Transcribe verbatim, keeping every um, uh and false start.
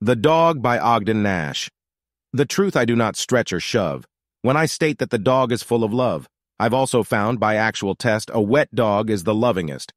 The Dog by Ogden Nash. The truth I do not stretch or shove when I state that the dog is full of love. I've also found by actual test a wet dog is the lovingest,